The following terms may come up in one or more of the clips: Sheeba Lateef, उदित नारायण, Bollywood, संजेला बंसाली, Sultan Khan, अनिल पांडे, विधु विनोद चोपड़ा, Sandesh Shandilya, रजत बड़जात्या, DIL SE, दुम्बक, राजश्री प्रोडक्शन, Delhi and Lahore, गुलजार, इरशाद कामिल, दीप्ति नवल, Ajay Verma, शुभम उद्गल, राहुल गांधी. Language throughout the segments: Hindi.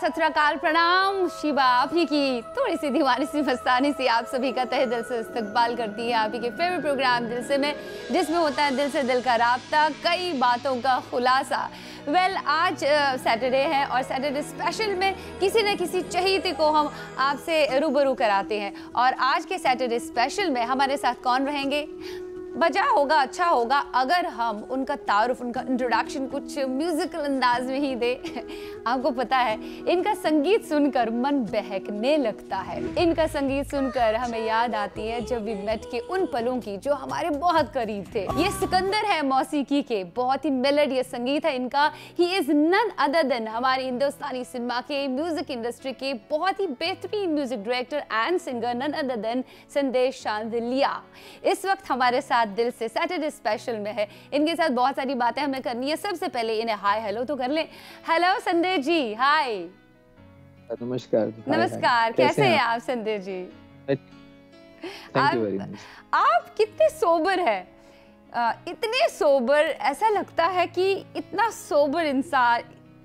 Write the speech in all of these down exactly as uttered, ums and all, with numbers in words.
साथ सत्रकाल प्रणाम। शीबा आप ही की थोड़ी सी दीवानी सी मस्तानी सी आप सभी का तहे दिल से इस्तकबाल करती है। आप ही के फेवरेट प्रोग्राम दिल से में, जिसमें होता है दिल से दिल का राब्ता, कई बातों का खुलासा। वेल well, आज सैटरडे uh, है और सैटरडे स्पेशल में किसी न किसी चहेती को हम आपसे रूबरू कराते हैं। और आज के सैटरडे स्पेशल में हमारे साथ कौन रहेंगे? बजा होगा, अच्छा होगा अगर हम उनका तारुफ, उनका इंट्रोडक्शन कुछ म्यूज़िकल अंदाज में ही दें। आपको पता है इनका संगीत सुनकर मन बहकने लगता है। इनका संगीत सुनकर हमें याद आती है जब वी मेट के उन पलों की जो हमारे बहुत करीब थे। ये सिकंदर है मौसीकी के, बहुत ही मेलोडियस संगीत है इनका। He is none other than हमारे हिंदुस्तानी सिनेमा के, म्यूज़िक इंडस्ट्री के बहुत ही बेहतरीन music director and singer, none other than Sandesh Shandilya. इस वक्त हमारे साथ दिल से सैटरडे स्पेशल में है। इनके साथ बहुत सारी बातें हमें करनी है। सबसे पहले इन्हें हाय हेलो तो कर लें। हेलो संदेश जी, हाय नमस्कार। नमस्कार, कैसे हैं आप संदेश जी? आप, आप कितने सोबर हैं? इतने सोबर, ऐसा लगता है कि इतना सोबर इंसान,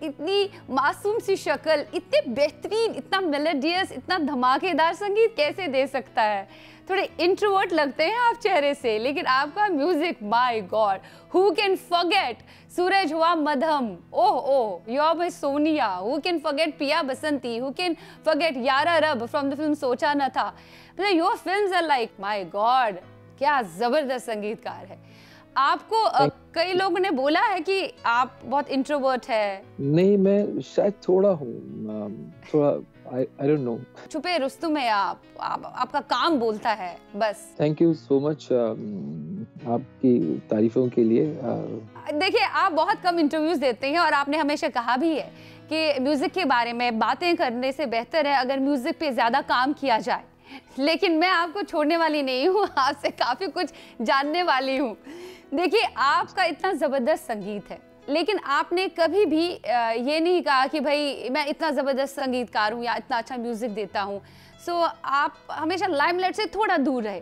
इतनी मासूम सी शक्ल, इतने बेहतरीन, इतना मेलोडियस, इतना धमाकेदार संगीत कैसे दे सकता है? थोड़े इंट्रोवर्ट लगते हैं आप चेहरे से, लेकिन आपका music my god, who can forget सूरज हुआ मध्यम, oh oh your my Sonia, who can forget पिया बसंती, हु कैन फॉरगेट यारा रब फ्रॉम द फिल्म सोचा न था। मतलब your films are like my god, क्या जबरदस्त संगीतकार है। आपको uh, कई लोगों ने बोला है कि आप बहुत इंट्रोवर्ट है। नहीं, मैं शायद थोड़ा हूँ, थोड़ा I, I don't know. छुपे रुस्तम है आप, आप आपका काम बोलता है बस। थैंक यू सो मच आपकी तारीफों के लिए। uh... देखिए आप बहुत कम इंटरव्यूज देते हैं और आपने हमेशा कहा भी है कि म्यूजिक के बारे में बातें करने से बेहतर है अगर म्यूजिक पे ज्यादा काम किया जाए। लेकिन मैं आपको छोड़ने वाली नहीं हूँ, आपसे काफी कुछ जानने वाली हूँ। देखिए आपका इतना ज़बरदस्त संगीत है, लेकिन आपने कभी भी ये नहीं कहा कि भाई मैं इतना ज़बरदस्त संगीतकार हूँ या इतना अच्छा म्यूज़िक देता हूँ। सो so, आप हमेशा लाइमलाइट से थोड़ा दूर रहे,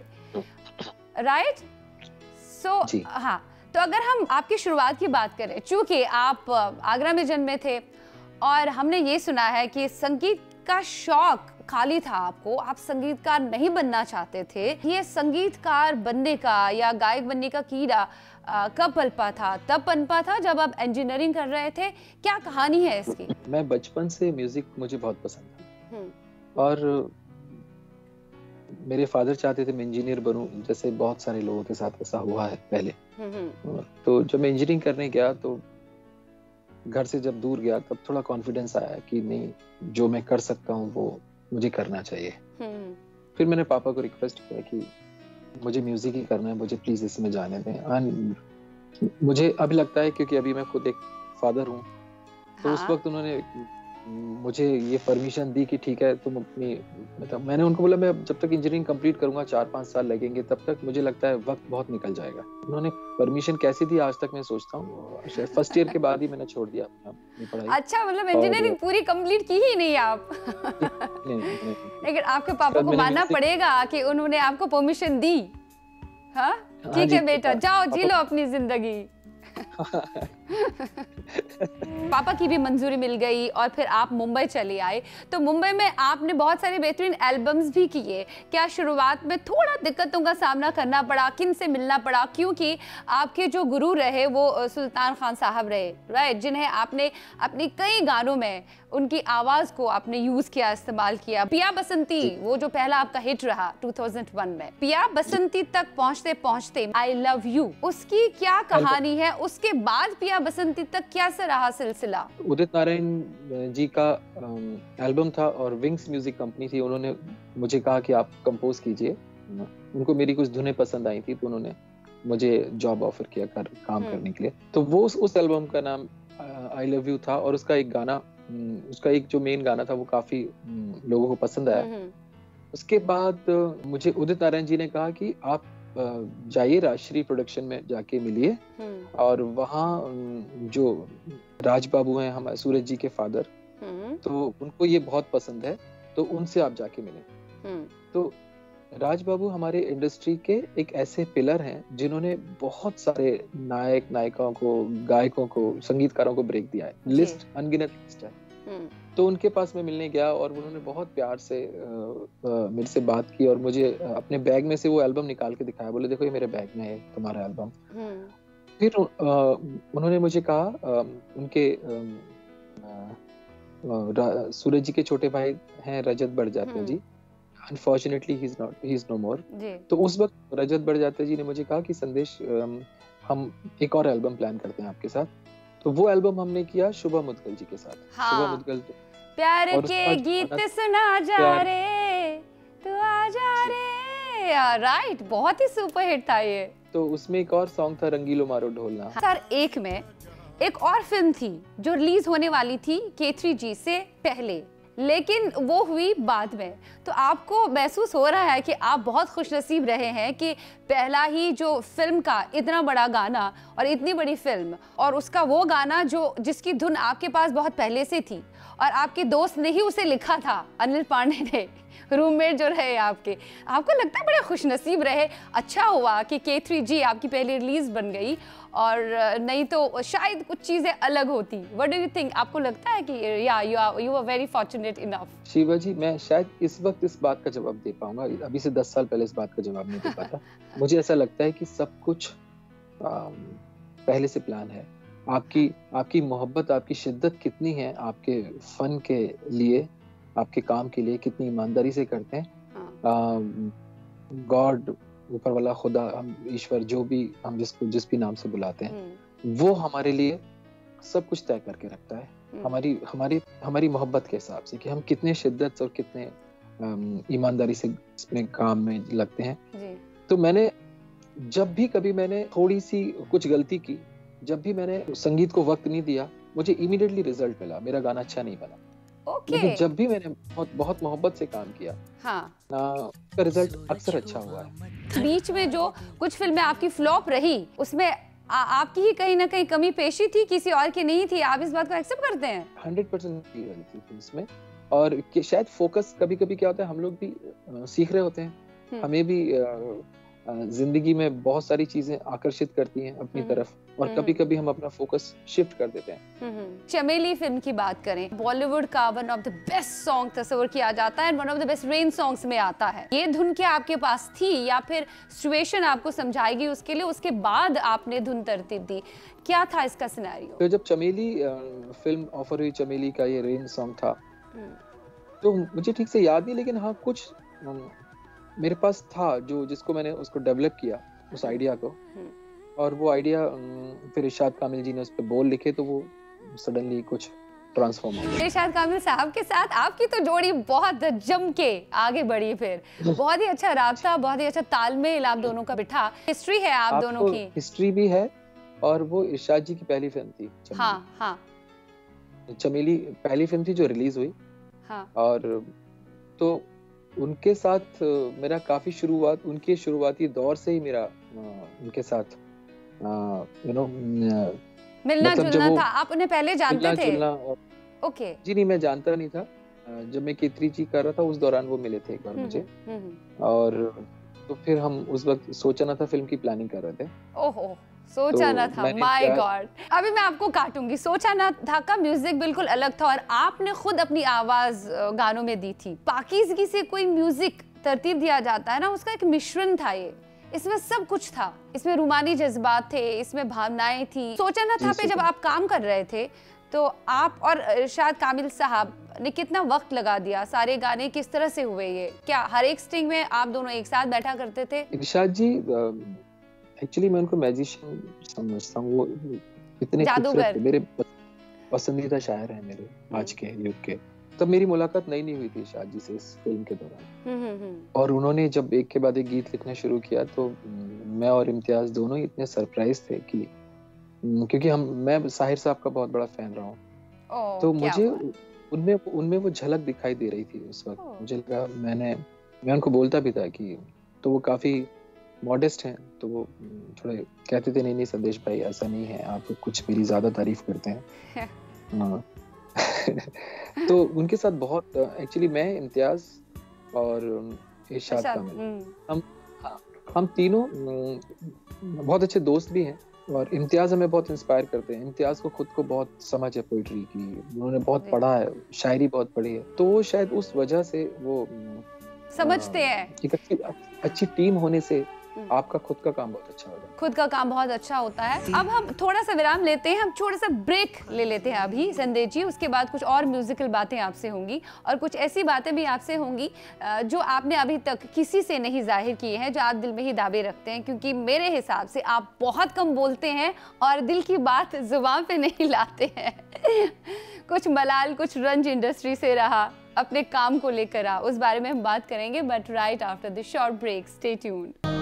राइट? सो so, हाँ, तो अगर हम आपकी शुरुआत की बात करें, चूँकि आप आगरा में जन्मे थे और हमने ये सुना है कि संगीत का शौक खाली था आपको, आप संगीतकार नहीं बनना चाहते थे। ये संगीतकार बनने का या गायक बनने का कीड़ा कब पनपा था? तब पनपा था जब आप इंजीनियरिंग कर रहे थे। क्या कहानी है इसकी? मैं बचपन से म्यूजिक मुझे बहुत पसंद था और मेरे फादर चाहते थे मैं इंजीनियर बनूं, जैसे बहुत सारे लोगों के साथ ऐसा हुआ है पहले। तो जब मैं इंजीनियरिंग करने गया तो घर से जब दूर गया तब थोड़ा कॉन्फिडेंस आया कि नहीं, जो मैं कर सकता हूँ वो मुझे करना चाहिए। फिर मैंने पापा को रिक्वेस्ट किया कि मुझे म्यूजिक ही करना है, मुझे प्लीज इसमें जाने दें। मुझे अभी लगता है क्योंकि अभी मैं खुद एक फादर हूँ, तो हाँ। उस वक्त उन्होंने मुझे ये परमिशन दी कि ठीक है तुम अपनी, मतलब मैंने उनको बोला मैं जब तक इंजीनियरिंग कंप्लीट करूंगा चार पाँच साल लगेंगे, तब तक मुझे लगता है वक्त बहुत निकल जाएगा। उन्होंने परमिशन कैसे दी आज तक मैं सोचता हूँ, फर्स्ट ईयर के बाद ही मैंने छोड़ दिया अपनी पढ़ाई। अच्छा, मतलब इंजीनियरिंग पूरी कंप्लीट की ही नहीं आप? नहीं, नहीं। लेकिन आपके पापा को मानना पड़ेगा कि उन्होंने आपको परमिशन दी। हाँ ठीक है बेटा, जाओ जी लो अपनी जिंदगी। पापा की भी मंजूरी मिल गई और फिर आप मुंबई चले आए। तो मुंबई में आपने बहुत सारे बेहतरीन एल्बम्स भी किए। क्या शुरुआत में थोड़ा दिक्कतों का सामना करना पड़ा? किन से मिलना पड़ा? क्योंकि आपके जो गुरु रहे वो सुल्तान खान साहब रहे, राइट, जिन्हें आपने अपने कई गानों में उनकी आवाज़ को आपने यूज़ किया, इस्तेमाल किया। पिया बसंती वो जो पहला आपका हिट रहा दो हज़ार एक में, पिया बसंती तक पहुँचते पहुँचते आई लव यू, उसकी क्या कहानी है? उसके बाद पिया बसंती तक कैसा रहा सिलसिला? उदित नारायण जी का एल्बम था और विंग्स म्यूजिक कंपनी थी, उन्होंने मुझे कहा कि आप कंपोज कीजिए। उनको मेरी कुछ धुनें पसंद आई थी तो उन्होंने मुझे जॉब ऑफर किया कर, काम करने के लिए। तो वो उस एल्बम का नाम आई लव यू था और उसका एक गाना, उसका एक जो मेन गाना था वो काफी लोगों को पसंद आया। उसके बाद मुझे उदित नारायण जी ने कहा कि आप जाइए राजश्री प्रोडक्शन में जाके मिलिए और वहाँ जो राज बाबू हैं हम सूरज जी के फादर, तो उनको ये बहुत पसंद है तो उनसे आप जाके मिलें। तो राज बाबू हमारे इंडस्ट्री के एक ऐसे पिलर हैं जिन्होंने बहुत सारे नायक नायिकाओं को, गायकों को, संगीतकारों को ब्रेक दिया है। लिस्ट अनगिनत लिस्ट है। तो उनके पास मैं मिलने गया और उन्होंने बहुत प्यार से मेरे से बात की और मुझे अपने बैग में से वो एल्बम निकाल के दिखाया, बोले देखो ये मेरे बैग में है तुम्हारा एल्बम। फिर उन्होंने मुझे कहा, उनके सूरज जी के छोटे भाई हैं रजत बड़जात्या ji, unfortunately he is not he is no more. तो उस वक्त रजत बड़जात्या जी ने मुझे कहा कि संदेश हम एक और एल्बम प्लान करते हैं आपके साथ। तो वो एल्बम हमने किया शुभम उद्गल जी के साथ। हाँ, शुभम उद्गल प्यार के गीत सुना जा रे तू आ जा रे, राइट, बहुत ही सुपरहिट था ये। तो उसमें एक और सॉन्ग था रंगीलो मारो ढोलना। सर एक में एक और फिल्म थी जो रिलीज होने वाली थी के थ्री जी से पहले, लेकिन वो हुई बाद में। तो आपको महसूस हो रहा है कि आप बहुत खुशनसीब रहे हैं कि पहला ही जो फिल्म का इतना बड़ा गाना और इतनी बड़ी फिल्म, और उसका वो गाना जो जिसकी धुन आपके पास बहुत पहले से थी और आपके दोस्त ने ही उसे लिखा था, अनिल पांडे ने, रूममेट जो रहे आपके। आपको लगता है बड़े खुशनसीब रहे, अच्छा हुआ कि के थ्री जी आपकी पहली रिलीज़ बन गई, और नहीं तो शायद कुछ चीज़ें अलग होती। व्हाट डू यू थिंक, आपको लगता है कि या you are you are very fortunate enough? Sheeba ji, मैं शायद इस वक्त इस बात का जवाब दे पाऊंगा, अभी से दस साल पहले इस बात का जवाब नहीं दे पाता। मुझे ऐसा लगता है कि सब कुछ पहले से प्लान है। आपकी आपकी मोहब्बत, आपकी शिद्दत कितनी है आपके फन के लिए, आपके काम के लिए, कितनी ईमानदारी से करते हैं। गॉड, ऊपर वाला, खुदा, हम, ईश्वर, जो भी हम जिसको जिस भी नाम से बुलाते हैं, वो हमारे लिए सब कुछ तय करके रखता है, हमारी हमारी हमारी मोहब्बत के हिसाब से कि हम कितने शिद्दत और कितने ईमानदारी से अपने काम में लगते हैं। तो मैंने जब भी कभी मैंने थोड़ी सी कुछ गलती की, जब भी मैंने संगीत को वक्त नहीं दिया, मुझे इमीडिएटली रिजल्ट मिला, मेरा गाना अच्छा नहीं बना। Okay. लेकिन जब भी मैंने बहुत बहुत मोहब्बत से काम किया, हाँ, उसका रिजल्ट अक्सर अच्छा हुआ है। बीच में जो कुछ फिल्में आपकी फ्लॉप रही, उसमें आ, आपकी ही कहीं ना कहीं कमी पेशी थी, किसी और की नहीं थी। आप इस बात को एक्सेप्ट करते हैं? हंड्रेड परसेंट थी इसमें। और शायद फोकस, कभी कभी क्या होता है, हम लोग भी आ, सीख रहे होते हैं, हमें भी आ, जिंदगी में बहुत सारी चीजें आकर्षित करती हैं अपनी तरफ, और कभी कभी हम अपना फोकस शिफ्ट कर देते हैं। चमेली फिल्म की बात करें, बॉलीवुड का one of the best song तस्वीर किया जाता है, one of the best rain songs में आता है। ये धुन क्या आपके पास थी, या फिर सिचुएशन आपको समझाएगी उसके लिए, उसके बाद आपने धुन तरतीब दी? क्या था इसका सिनेरियो? तो जब चमेली फिल्म ऑफर हुई, चमेली का ये रेन सॉन्ग था, तो मुझे ठीक से याद नहीं, लेकिन हाँ कुछ मेरे पास था जो जिसको मैंने उसको डेवलप किया, उस आइडिया को। और वो आइडिया फिर इरशाद कामिल जी ने उस पे बोल लिखे, तो वो सडनली कुछ ट्रांसफॉर्म हो गया। इरशाद कामिल साहब के साथ आपकी तो जोड़ी बहुत जम के आगे बढ़ी, फिर बहुत ही अच्छा राब्ता, बहुत ही अच्छा तालमेल आप दोनों का बिठा। हिस्ट्री है आप दोनों की, हिस्ट्री भी है, और वो इरशाद जी की पहली फिल्म थी चमेली। हाँ, हाँ। चमेली पहली फिल्म थी जो रिलीज हुई, और तो उनके साथ मेरा काफ़ी शुरुआत, उनके शुरुआती दौर से ही मेरा उनके साथ यू नो मिलना जुलना था। आप उन्हें पहले जानते थे? ओके। जी नहीं, मैं जानता नहीं था। जब मैं के थ्री जी कर रहा था उस दौरान वो मिले थे एक बार मुझे, और तो फिर हम उस वक्त सोचा ना था, फिल्म की प्लानिंग कर रहे थे। ओहो, सोचा ना था, माय गॉड। अभी मैं आपको काटूंगी। सोचा ना था का म्यूजिक बिल्कुल अलग था, और आपने खुद अपनी आवाज गानों में दी थी। पाकीज़गी से कोई म्यूजिक तरतीब दिया जाता है ना, उसका एक मिश्रण था ये, इसमें सब कुछ था, इसमें रूमानी जज्बात थे, इसमें भावनाएं थी। सोचा ना था पे जब आप काम कर रहे थे, तो आप और इरशाद कामिल साहब ने कितना वक्त लगा दिया, सारे गाने किस तरह से हुए, ये क्या हर एक स्ट्रिंग में आप दोनों एक साथ बैठा करते थे? इरशाद जी एक्चुअली मैं उनको मैजिशियन समझता हूँ, वो इतने खूबसूरत, मेरे पसंदीदा शायर हैं मेरे आज के युग के। तब मेरी मुलाकात नई नई हुई थी इरशाद जी से इस फिल्म के दौरान, और उन्होंने जब एक के बाद एक गीत लिखना शुरू किया, तो मैं और इम्तियाज दोनों ही इतने सरप्राइज थे कि, क्योंकि हम मैं साहिर साहब का बहुत बड़ा फैन रहा हूँ, तो मुझे उनमें उनमें वो झलक दिखाई दे रही थी उस वक्त। मुझे लगा, मैंने मैं उनको बोलता भी था कि, तो वो काफ़ी मॉडेस्ट हैं, तो वो थोड़े कहते थे नहीं नहीं संदेश भाई ऐसा नहीं है, आप कुछ मेरी ज़्यादा तारीफ करते हैं। तो उनके साथ बहुत एक्चुअली मैं, इम्तियाज और इरशाद कामिल, हम हम तीनों बहुत अच्छे दोस्त भी हैं, और इम्तियाज़ हमें बहुत इंस्पायर करते हैं। इम्तियाज़ को खुद को बहुत समझ है पोइट्री की, उन्होंने बहुत पढ़ा है, शायरी बहुत पढ़ी है, तो वो शायद उस वजह से वो समझते हैं। एक अच्छी अच्छी टीम होने से आपका खुद का काम बहुत अच्छा होता है। खुद का काम बहुत अच्छा होता है। अब हम थोड़ा सा विराम लेते हैं, हम छोटा सा ब्रेक ले लेते हैं अभी संदेश जी, उसके बाद कुछ और म्यूजिकल बातें आपसे होंगी और कुछ ऐसी बातें भी आपसे होंगी जो आपने अभी तक किसी से नहीं जाहिर की हैं, जो आप दिल में ही दाबे रखते हैं, क्योंकि मेरे हिसाब से आप बहुत कम बोलते हैं और दिल की बात जुबान पे नहीं लाते हैं। कुछ मलाल, कुछ रंज इंडस्ट्री से रहा, अपने काम को लेकर आ, उस बारे में हम बात करेंगे, but right after the short break, stay tuned.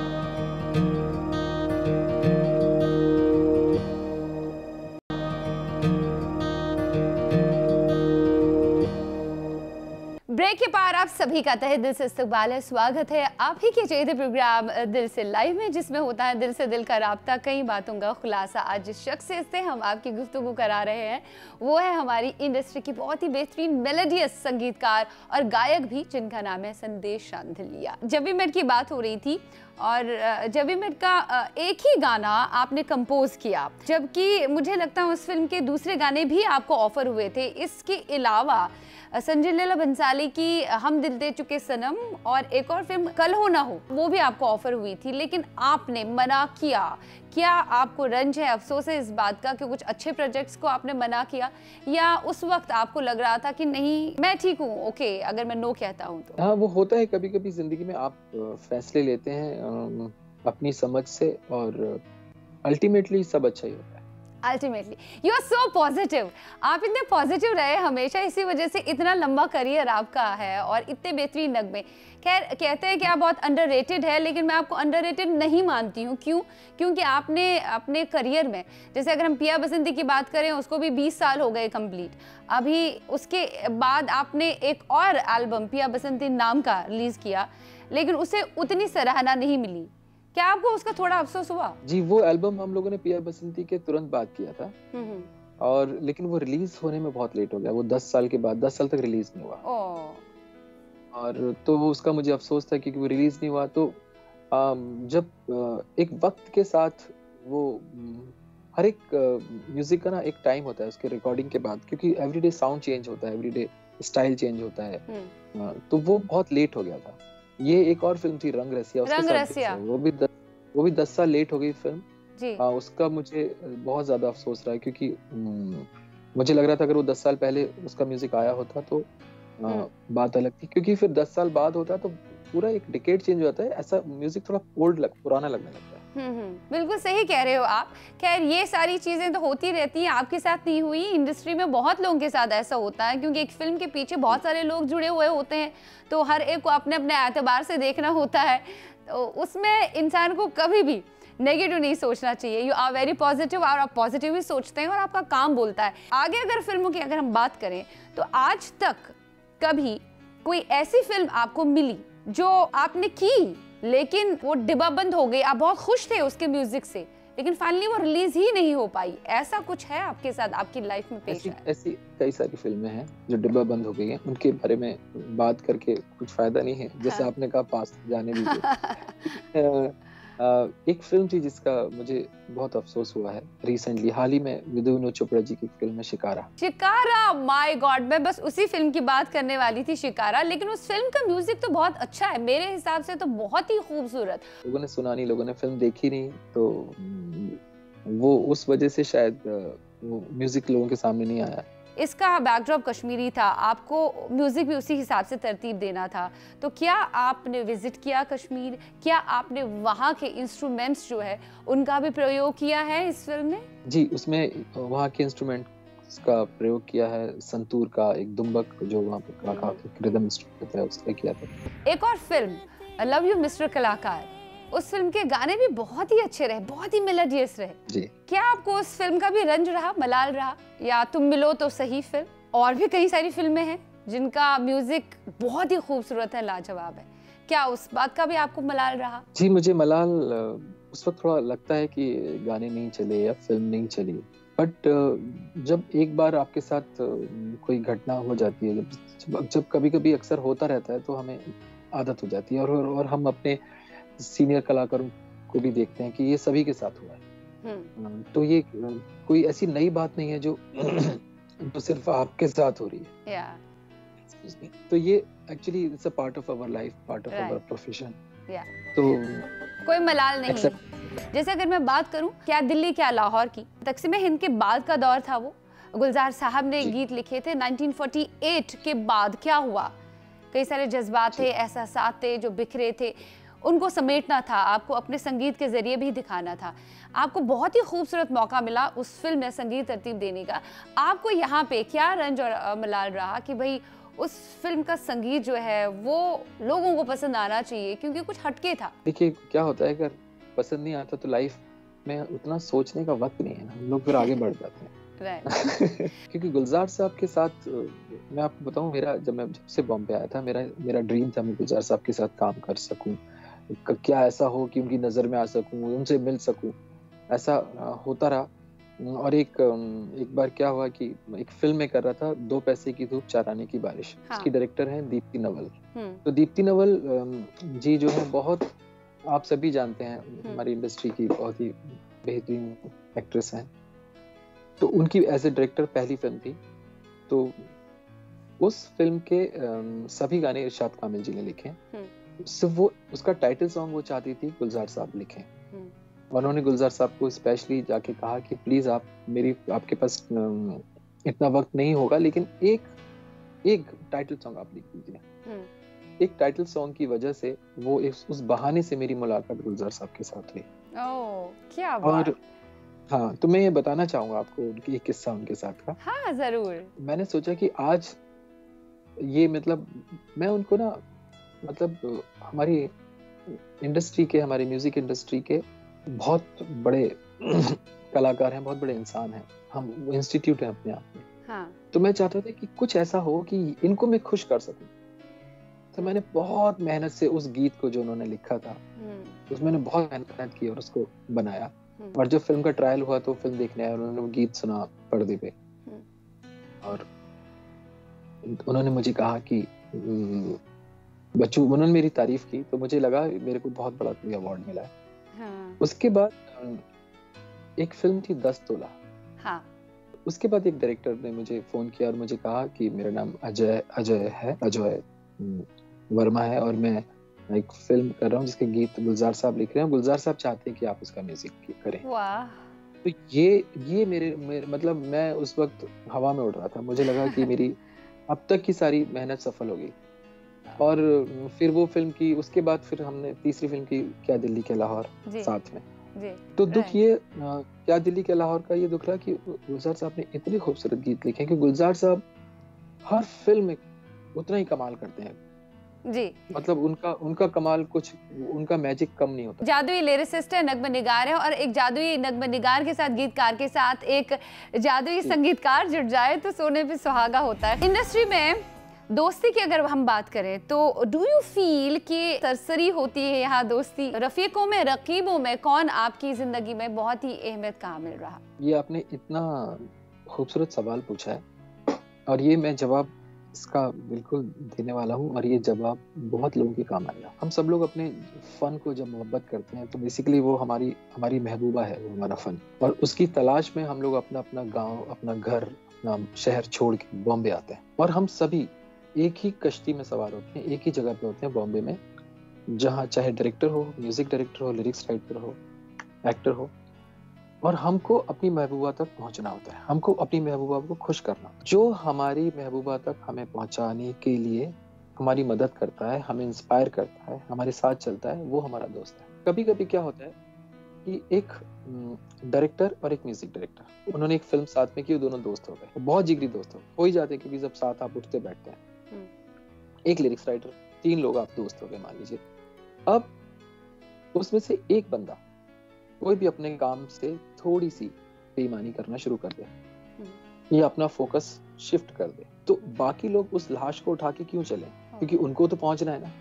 Break के पार आप सभी का तहे दिल से इस्तकबाल है, स्वागत है आप ही के चहेते प्रोग्राम दिल से लाइव में, जिसमें होता है दिल से दिल का राब्ता, कई बातों का खुलासा। आज जिस शख्स से हम आपकी गुफ्तगू करा रहे हैं वो है हमारी इंडस्ट्री की बहुत ही बेहतरीन मेलोडियस संगीतकार और गायक भी, जिनका नाम है संदेश शांडिल्या। जब भी मेट की बात हो रही थी और जब भी मेट का एक ही गाना आपने कंपोज किया, जबकि मुझे लगता है उस फिल्म के दूसरे गाने भी आपको ऑफर हुए थे। इसके अलावा संजेला बंसाली की हम दिल दे चुके सनम और एक और फिल्म कल हो ना हो, वो भी आपको ऑफर हुई थी, लेकिन आपने मना किया। क्या आपको रंज है, अफसोस है इस बात का कि कुछ अच्छे प्रोजेक्ट्स को आपने मना किया, या उस वक्त आपको लग रहा था कि नहीं मैं ठीक हूँ, ओके अगर मैं नो कहता हूँ तो? हाँ, वो होता है कभी कभी जिंदगी में, आप फैसले लेते हैं अपनी समझ से और अल्टीमेटली सब अच्छा ही होता है। Ultimately, you are so positive. आप इतने पॉजिटिव रहे हमेशा, इसी वजह से इतना लंबा करियर आपका है और इतने बेहतरीन नगमे। खैर, कहते हैं कि आप बहुत अंडररेटेड है, लेकिन मैं आपको अंडररेटेड नहीं मानती हूँ। क्यों? क्योंकि आपने अपने करियर में, जैसे अगर हम पिया बसंती की बात करें, उसको भी बीस साल हो गए कंप्लीट। अभी उसके बाद आपने एक और एल्बम पिया बसंती नाम का रिलीज़ किया, लेकिन उसे उतनी सराहना नहीं मिली। क्या आपको उसका थोड़ा अफसोस हुआ? जी, वो एल्बम हम लोगों ने पिया बसंती के तुरंत बाद किया था, और लेकिन वो रिलीज होने में बहुत लेट हो गया। वो दस साल के बाद, दस साल तक रिलीज नहीं हुआ। ओ। और तो उसका मुझे अफसोस था क्योंकि वो रिलीज नहीं हुआ। तो जब एक वक्त के साथ वो, हर एक म्यूजिक का ना एक टाइम होता है उसके रिकॉर्डिंग के बाद, क्योंकि एवरीडे साउंड चेंज होता है, एवरीडे स्टाइल चेंज होता है, तो वो बहुत लेट हो गया था। ये एक और फिल्म थी रंग रसिया, उसके रंग रसिया। वो भी दस, वो भी दस साल लेट हो गई फिल्म जी। आ, उसका मुझे बहुत ज्यादा अफसोस रहा, क्योंकि मुझे लग रहा था अगर वो दस साल पहले उसका म्यूजिक आया होता तो आ, बात अलग थी, क्योंकि फिर दस साल बाद होता तो पूरा एक डिकेड चेंज हो जाता है। ऐसा म्यूजिक थोड़ा ओल्ड लग, पुराना लगने लगता है। बिल्कुल सही कह रहे हो आप। खैर, ये सारी चीज़ें तो होती रहती हैं, आपके साथ नहीं हुई, इंडस्ट्री में बहुत लोगों के साथ ऐसा होता है, क्योंकि एक फिल्म के पीछे बहुत सारे लोग जुड़े हुए होते हैं, तो हर एक को अपने अपने एतबार से देखना होता है। तो उसमें इंसान को कभी भी नेगेटिव नहीं सोचना चाहिए। यू आर वेरी पॉजिटिव और आप पॉजिटिव ही सोचते हैं और आपका काम बोलता है। आगे अगर फिल्मों की अगर हम बात करें, तो आज तक कभी कोई ऐसी फिल्म आपको मिली जो आपने की लेकिन वो डिब्बा बंद हो गई, आप बहुत खुश थे उसके म्यूजिक से, लेकिन फाइनली वो रिलीज ही नहीं हो पाई? ऐसा कुछ है आपके साथ, आपकी लाइफ में पेश आया? ऐसी कई सारी फिल्में हैं जो डिब्बा बंद हो गई हैं, उनके बारे में बात करके कुछ फायदा नहीं है। जैसे हाँ। आपने कहा पास जाने भी एक फिल्म थी जिसका मुझे बहुत अफसोस हुआ है रिसेंटली, हाल ही में विधु विनोद चोपड़ा जी की फिल्म है शिकारा। शिकारा, माय गॉड, मैं बस उसी फिल्म की बात करने वाली थी, शिकारा। लेकिन उस फिल्म का म्यूजिक तो बहुत अच्छा है, मेरे हिसाब से तो बहुत ही खूबसूरत। लोगों ने सुना नहीं, लोगों ने फिल्म देखी नहीं, तो वो उस वजह से शायद वो म्यूजिक लोगों के सामने नहीं आया। इसका बैकड्रॉप कश्मीरी था, आपको म्यूज़िक भी उसी हिसाब से तरतीब देना था। तो क्या आपने विज़िट किया कश्मीर? क्या आपने वहाँ के इंस्ट्रूमेंट्स जो है उनका भी प्रयोग किया है इस फिल्म में? जी, उसमें वहाँ के इंस्ट्रूमेंट्स का प्रयोग किया है, संतूर का, एक दुम्बक जो वहाँ पे रिदम इंस्ट्रूमेंट है उसका किया था। एक और फिल्म लव यू मिस्टर कलाकार, उस फिल्म के गाने भी बहुत ही अच्छे रहे, बहुत ही मेलोडियस रहे जी। क्या आपको उस फिल्म का भी रंज रहा, मलाल रहा, या तुम मिलो तो सही फिल्म? और भी कई सारी फिल्में हैं जिनका म्यूजिक बहुत ही खूबसूरत है, लाजवाब है, क्या उस बात का भी आपको मलाल रहा? जी, मुझे मलाल उस वक्त थोड़ा लगता है कि गाने नहीं चले या फिल्म नहीं चली, बट जब एक बार आपके साथ कोई घटना हो जाती है, जब जब कभी कभी अक्सर होता रहता है, तो हमें आदत हो जाती है। और और हम अपने सीनियर कलाकारों को भी देखते हैं कि ये सभी के साथ हुआ है, तो ये कोई ऐसी नई बात नहीं है जो तो सिर्फ आपके साथ हो रही है. yeah. तो ये actually it's a part of our life, part of our profession. तो कोई मलाल नहीं. except... जैसे अगर मैं बात करूं क्या दिल्ली क्या लाहौर की, तकसीम हिंद के बाद का दौर था वो. गुलजार साहब ने गीत लिखे थे. नाइनटीन फोर्टी एट के बाद क्या हुआ, कई सारे जज्बात थे, एहसासात थे जो बिखरे थे, उनको समेटना था आपको, अपने संगीत के ज़रिए भी दिखाना था. आपको बहुत ही खूबसूरत मौका मिला उस फिल्म में संगीत तरतीब देने का. आपको यहाँ पे क्या रंज और मलाल रहा कि भाई उस फिल्म का संगीत जो है वो लोगों को पसंद आना चाहिए क्योंकि कुछ हटके था. देखिए क्या होता है, अगर पसंद नहीं आता तो लाइफ में उतना सोचने का वक्त नहीं है ना, हम लोग फिर आगे बढ़ जाते हैं. क्योंकि गुलजार साहब के साथ मैं आपको बताऊं, मेरा जब मैं जब से बॉम्बे आया था मेरा मेरा ड्रीम था मैं गुलजार साहब के साथ काम कर सकूं, क्या ऐसा हो कि उनकी नज़र में आ सकूं, उनसे मिल सकूं. ऐसा होता रहा. और एक एक बार क्या हुआ कि एक फिल्म में कर रहा था, दो पैसे की धूप चार आने की बारिश. हाँ. उसकी डायरेक्टर हैं दीप्ति नवल. तो दीप्ति नवल जी जो है बहुत, आप सभी जानते हैं, हमारी इंडस्ट्री की बहुत ही बेहतरीन एक्ट्रेस हैं. तो उनकी एज ए डायरेक्टर पहली फिल्म थी. तो उस फिल्म के सभी गाने इरशाद कामिल जी ने लिखे. सिर्फ वो उसका टाइटल सॉन्ग वो चाहती थी गुलजार साहब लिखें. उन्होंने गुलजार साहब को स्पेशली जाके कहा कि प्लीज आप मेरी, आपके पास इतना वक्त नहीं होगा लेकिन एक एक टाइटल सॉन्ग आप लिख दीजिए. एक टाइटल सॉन्ग की वजह से वो उस बहाने से मेरी मुलाकात गुलजार साहब के साथ हुई. क्या बात. और हाँ, तो मैं ये बताना चाहूंगा आपको उनकी एक किस्सा उनके साथ का. हाँ जरूर. मैंने सोचा कि आज ये मतलब मैं उनको ना, मतलब हमारी इंडस्ट्री के, हमारी म्यूजिक इंडस्ट्री के बहुत बड़े कलाकार हैं, बहुत बड़े इंसान हैं, हम इंस्टीट्यूट हैं अपने आप में. हाँ. तो मैं चाहता था कि कुछ ऐसा हो कि इनको मैं खुश कर सकूं. तो मैंने बहुत मेहनत से उस गीत को जो उन्होंने लिखा था उसमें मैंने बहुत मेहनत की और उसको बनाया. और जब फिल्म का ट्रायल हुआ तो फिल्म देखने आए, उन्होंने वो गीत सुना पर्दे पे और उन्होंने मुझे कहा कि बच्चों, उन्होंने मेरी तारीफ की. तो मुझे लगा मेरे को बहुत बड़ा अवार्ड मिला है. हाँ. उसके बाद एक फिल्म थी दस तोला. हाँ. उसके बाद एक डायरेक्टर ने मुझे फोन किया और मुझे कहा कि मेरा नाम अजय अजय है अजय वर्मा है और मैं एक फिल्म कर रहा हूँ जिसके गीत गुलजार साहब लिख रहे हैं. गुलजार साहब चाहते हैं कि आप उसका म्यूजिक करें. वाह. तो ये ये मेरे, मेरे मतलब मैं उस वक्त हवा में उड़ रहा था. मुझे लगा कि मेरी अब तक की सारी मेहनत सफल हो गई. और फिर वो फिल्म की, उसके बाद फिर हमने तीसरी फिल्म की क्या दिल्ली के लाहौर साथ में. जी, तो दुख ये क्या दिल्ली के लाहौर का ये दुख रहा कि गुलजार साहब ने इतने खूबसूरत गीत लिखे कि गुलजार साहब हर फिल्म में उतना ही कमाल करते हैं. जी, मतलब उनका उनका कमाल, कुछ उनका मैजिक कम नहीं होता. जादुई लिरिसिस्ट है, नग्म निगार है और एक जादुई नग्म निगार के साथ, गीतकार के साथ एक जादुई संगीतकार जुड़ जाए तो सोने पे सुहागा होता है. इंडस्ट्री में दोस्ती की अगर हम बात करें तो डू यू फील कि सरसरी होती है यहाँ दोस्ती, रफीकों में, रकीबों में, कौन आपकी जिंदगी में बहुत ही अहमियत का हामिल रहा? ये आपने इतना खूबसूरत सवाल पूछा है और ये मैं जवाब इसका बिल्कुल देने वाला हूँ और ये जवाब बहुत लोगों के काम आएगा. हम सब लोग अपने फन को जब मोहब्बत करते हैं तो बेसिकली वो हमारी हमारी महबूबा है, वो हमारा फन. और उसकी तलाश में हम लोग अपना अपना गांव, अपना घर, अपना शहर छोड़ के बॉम्बे आते हैं और हम सभी एक ही कश्ती में सवार होते हैं, एक ही जगह पे होते हैं बॉम्बे में, जहाँ चाहे डायरेक्टर हो, म्यूजिक डायरेक्टर हो, लिरिक्स राइटर हो, एक्टर हो, और हमको अपनी महबूबा तक पहुंचना होता है, हमको अपनी महबूबा को खुश करना. जो हमारी महबूबा तक हमें पहुंचाने के लिए हमारी मदद करता है, हमें इंस्पायर करता है, हमारे साथ चलता है, वो हमारा दोस्त है. कभी कभी क्या होता है कि एक डायरेक्टर और एक म्यूजिक डायरेक्टर, उन्होंने एक फिल्म साथ में की, दोनों दोस्त हो गए, बहुत जिगरी दोस्त हो ही जाते क्योंकि जब साथ आप उठते बैठते हैं. एक लिरिक्स राइटर, तीन लोग आप दोस्त हो गए मान लीजिए. अब उसमें से एक बंदा कोई भी अपने काम से थोड़ी सी बेईमानी करना शुरू कर दे या अपना फोकस शिफ्ट कर दे तो बाकी लोग उस लाश को उठा के क्यों चले, क्योंकि उनको तो पहुंचना है ना.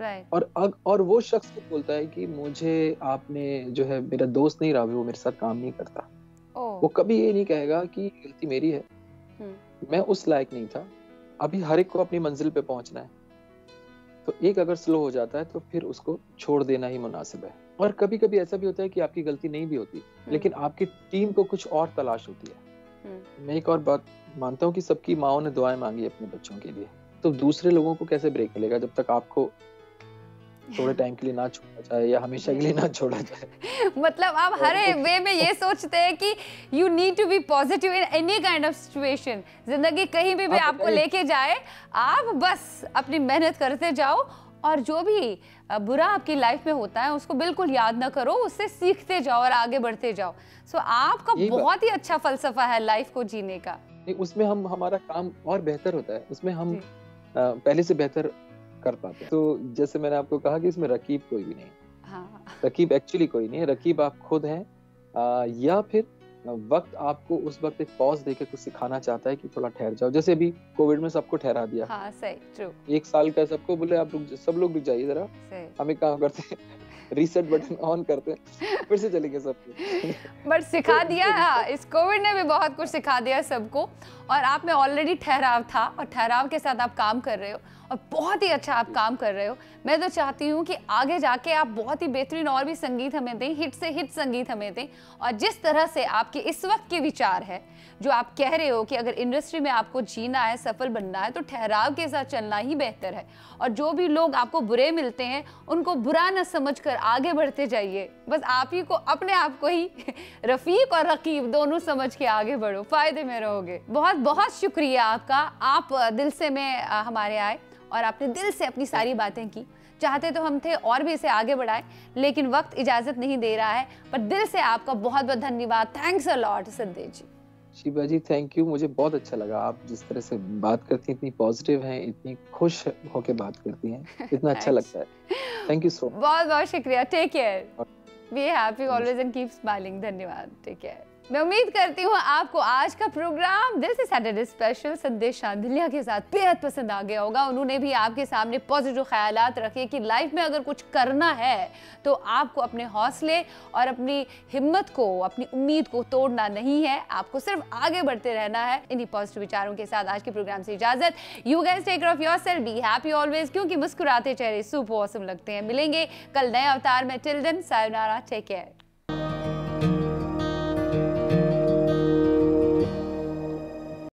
राइट. और अग, और वो शख्स को बोलता है कि मुझे आपने जो है, मेरा दोस्त नहीं रहा, वो मेरे साथ काम नहीं करता. ओ. वो कभी ये नहीं कहेगा कि गलती मेरी है, मैं उस लायक नहीं था, अभी हर एक को अपनी मंजिल पे पहुंचना है. तो एक अगर स्लो हो जाता है तो फिर उसको छोड़ देना ही मुनासिब है. और कभी कभी ऐसा भी होता है कि आपकी गलती नहीं भी होती, लेकिन आपकी टीम को कुछ और तलाश होती है। मैं एक और बात मानता हूँ कि सबकी माओं ने दुआएं मांगी अपने बच्चों के लिए, तो दूसरे लोगों को कैसे ब्रेक मिलेगा जब तक आपको थोड़े टाइम के लिए ना छोड़ा जाए या हमेशा के लिए ना छोड़ा जाए। मतलब आप हर वे में ये सोचते हैं कि you need to be positive in any kind of situation, जिंदगी कहीं भी, भी आपको लेके जाए आप बस अपनी मेहनत करते जाओ और जो भी बुरा आपकी लाइफ में होता है उसको बिल्कुल याद ना करो, उससे सीखते जाओ और आगे बढ़ते जाओ। सो so, आपका बहुत ही अच्छा फलसफा है लाइफ को जीने का। उसमें हम हमारा काम और बेहतर होता है, उसमें हम पहले से बेहतर कर पाते हैं। तो जैसे मैंने आपको कहा कि इसमें रकीब कोई भी नहीं, हाँ। रकीब एक्चुअली कोई नहीं है, रकीब आप खुद हैं, या फिर वक्त आपको उस वक्त एक पॉज देके कुछ सिखाना चाहता है कि थोड़ा ठहर जाओ। जैसे अभी कोविड में सबको ठहरा दिया, हाँ, सही, ट्रू। एक साल का सबको बोले आप रुक, सब लोग रुक जाइए जरा, हम एक काम करते हैं रीसेट बटन ऑन करते हैं, फिर से चलेंगे सबको। बट सिखा दिया, हाँ, इस कोविड ने भी बहुत कुछ सिखा दिया सबको। और आप में ऑलरेडी ठहराव था और ठहराव के साथ आप काम कर रहे हो और बहुत ही अच्छा आप काम कर रहे हो। मैं तो चाहती हूँ कि आगे जाके आप बहुत ही बेहतरीन और भी संगीत हमें दें, हिट से हिट संगीत हमें दें। और जिस तरह से आपके इस वक्त के विचार है, जो आप कह रहे हो कि अगर इंडस्ट्री में आपको जीना है, सफल बनना है, तो ठहराव के साथ चलना ही बेहतर है। और जो भी लोग आपको बुरे मिलते हैं उनको बुरा न समझ कर आगे बढ़ते जाइए। बस आप ही को, अपने आप को ही रफ़ीक और रकीब दोनों समझ के आगे बढ़ो, फ़ायदे में रहोगे। बहुत बहुत शुक्रिया आपका, आप दिल से में हमारे आए और आपने दिल से अपनी सारी बातें की। चाहते तो हम थे और भी इसे आगे बढ़ाएं, लेकिन वक्त इजाज़त नहीं दे रहा है। पर दिल से आपका बहुत बहुत धन्यवाद। Thanks a lot Sandesh ji. Shiba ji, thank you, मुझे बहुत अच्छा लगा। आप जिस तरह से बात करती हैं, इतनी पॉजिटिव हैं, इतनी खुश होकर बात करती हैं, इतना अच्छा लगता है। थैंक यू सो मच, बहुत बहुत शुक्रिया। Take care, be happy always and keep smiling. धन्यवाद, टेक केयर। मैं उम्मीद करती हूँ आपको आज का प्रोग्राम दिल से सैटरडे स्पेशल संदेश शांडिल्या के साथ बेहद पसंद आ गया होगा। उन्होंने भी आपके सामने पॉजिटिव ख्यालात रखे कि लाइफ में अगर कुछ करना है तो आपको अपने हौसले और अपनी हिम्मत को, अपनी उम्मीद को तोड़ना नहीं है, आपको सिर्फ आगे बढ़ते रहना है। इन्हीं पॉजिटिव विचारों के साथ आज के प्रोग्राम से इजाजत। You guys take care of yourself, be happy always, क्योंकि मुस्कुराते चेहरे सुपर ऑसम लगते हैं। मिलेंगे कल नए अवतार में, till then sayonara, take care.